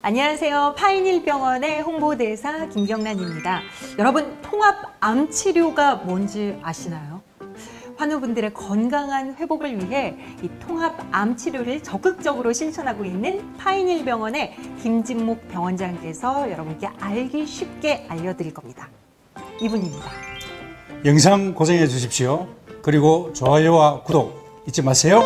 안녕하세요. 파인힐병원의 홍보대사 김경란입니다. 여러분, 통합암 치료가 뭔지 아시나요? 환우분들의 건강한 회복을 위해 이 통합암 치료를 적극적으로 실천하고 있는 파인힐병원의 김진목 병원장께서 여러분께 알기 쉽게 알려드릴 겁니다. 이분입니다. 영상 고정해 주십시오. 그리고 좋아요와 구독 잊지 마세요.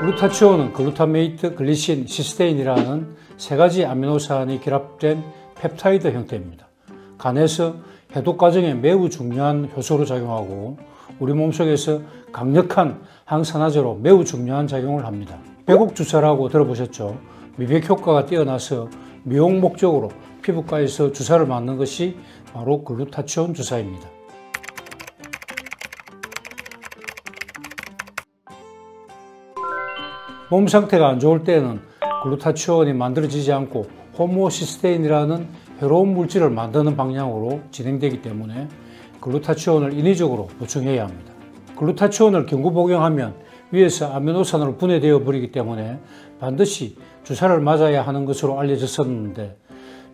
글루타치온은 글루타메이트, 글리신, 시스테인이라는 세 가지 아미노산이 결합된 펩타이드 형태입니다. 간에서 해독 과정에 매우 중요한 효소로 작용하고 우리 몸속에서 강력한 항산화제로 매우 중요한 작용을 합니다. 배곡 주사라고 들어보셨죠? 미백 효과가 뛰어나서 미용 목적으로 피부과에서 주사를 맞는 것이 바로 글루타치온 주사입니다. 몸 상태가 안 좋을 때는 글루타치온이 만들어지지 않고 호모시스테인이라는 해로운 물질을 만드는 방향으로 진행되기 때문에 글루타치온을 인위적으로 보충해야 합니다. 글루타치온을 경구 복용하면 위에서 아미노산으로 분해되어 버리기 때문에 반드시 주사를 맞아야 하는 것으로 알려졌었는데,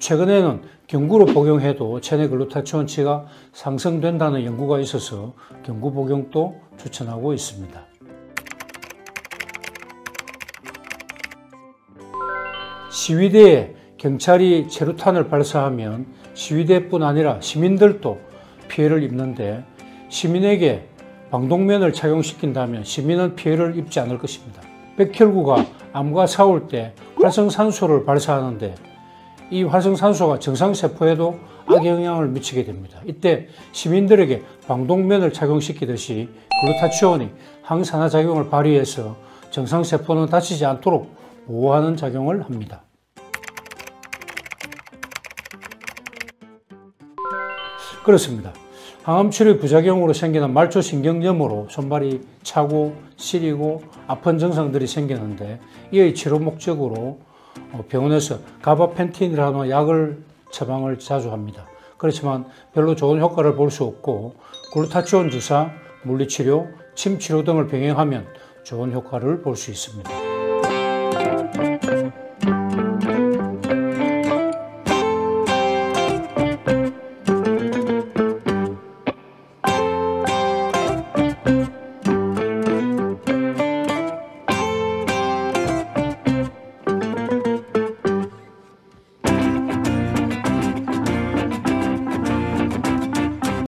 최근에는 경구로 복용해도 체내 글루타치온치가 상승된다는 연구가 있어서 경구 복용도 추천하고 있습니다. 시위대에 경찰이 체류탄을 발사하면 시위대뿐 아니라 시민들도 피해를 입는데, 시민에게 방독면을 착용시킨다면 시민은 피해를 입지 않을 것입니다. 백혈구가 암과 싸울 때 활성산소를 발사하는데 이 활성산소가 정상세포에도 악영향을 미치게 됩니다. 이때 시민들에게 방독면을 착용시키듯이 글루타치온이 항산화 작용을 발휘해서 정상세포는 다치지 않도록 보호하는 작용을 합니다. 그렇습니다. 항암 치료의 부작용으로 생기는 말초신경염으로 손발이 차고 시리고 아픈 증상들이 생기는데, 이의 치료 목적으로 병원에서 가바펜틴이라는 약을 처방을 자주 합니다. 그렇지만 별로 좋은 효과를 볼 수 없고, 글루타치온 주사, 물리치료, 침치료 등을 병행하면 좋은 효과를 볼 수 있습니다.